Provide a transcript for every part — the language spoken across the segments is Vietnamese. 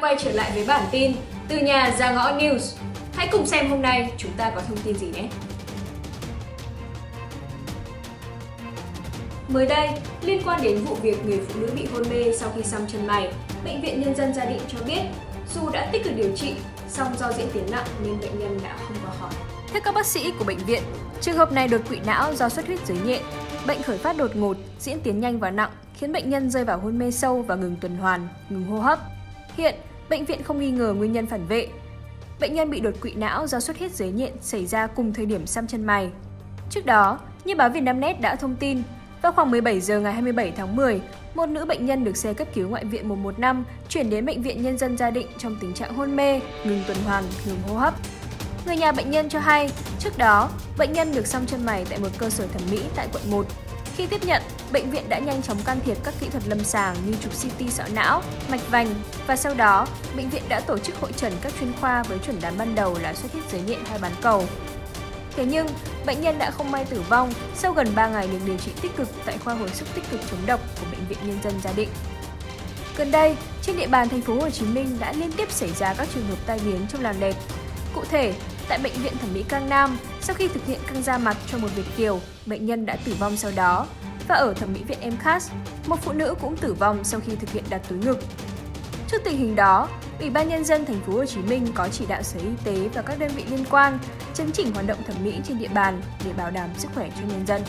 quay trở lại với bản tin Từ nhà ra ngõ News. Hãy cùng xem hôm nay chúng ta có thông tin gì nhé! Mới đây, liên quan đến vụ việc người phụ nữ bị hôn mê sau khi xăm chân mày, Bệnh viện Nhân dân Gia Định cho biết dù đã tích cực điều trị, song do diễn tiến nặng nên bệnh nhân đã không qua khỏi. Theo các bác sĩ của bệnh viện, trường hợp này đột quỵ não do xuất huyết dưới nhện. Bệnh khởi phát đột ngột, diễn tiến nhanh và nặng, khiến bệnh nhân rơi vào hôn mê sâu và ngừng tuần hoàn, ngừng hô hấp. Hiện, bệnh viện không nghi ngờ nguyên nhân phản vệ. Bệnh nhân bị đột quỵ não do xuất huyết dưới nhện xảy ra cùng thời điểm xăm chân mày. Trước đó, như báo Vietnamnet đã thông tin, vào khoảng 17 giờ ngày 27 tháng 10, một nữ bệnh nhân được xe cấp cứu ngoại viện 115 chuyển đến Bệnh viện Nhân dân Gia Định trong tình trạng hôn mê, ngừng tuần hoàn, ngừng hô hấp. Người nhà bệnh nhân cho hay, trước đó, bệnh nhân được xăm chân mày tại một cơ sở thẩm mỹ tại quận 1. Khi tiếp nhận, bệnh viện đã nhanh chóng can thiệp các kỹ thuật lâm sàng như chụp CT sọ não, mạch vành và sau đó, bệnh viện đã tổ chức hội chẩn các chuyên khoa với chuẩn đoán ban đầu là xuất huyết dưới nhện hay bán cầu. Thế nhưng, bệnh nhân đã không may tử vong sau gần 3 ngày được điều trị tích cực tại Khoa Hồi sức tích cực chống độc của Bệnh viện Nhân dân Gia Định. Gần đây, trên địa bàn thành phố Hồ Chí Minh đã liên tiếp xảy ra các trường hợp tai biến trong làm đẹp. Cụ thể, tại Bệnh viện Thẩm mỹ Kangnam, sau khi thực hiện căng da mặt cho một Việt kiều, bệnh nhân đã tử vong sau đó. Và ở Thẩm mỹ viện Emcast, một phụ nữ cũng tử vong sau khi thực hiện đặt túi ngực. Trước tình hình đó, Ủy ban Nhân dân Thành phố Hồ Chí Minh có chỉ đạo Sở Y tế và các đơn vị liên quan chấn chỉnh hoạt động thẩm mỹ trên địa bàn để bảo đảm sức khỏe cho nhân dân.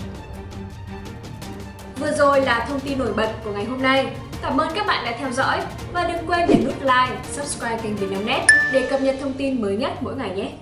Vừa rồi là thông tin nổi bật của ngày hôm nay. Cảm ơn các bạn đã theo dõi và đừng quên để nút like, subscribe kênh Vietnamnet để cập nhật thông tin mới nhất mỗi ngày nhé.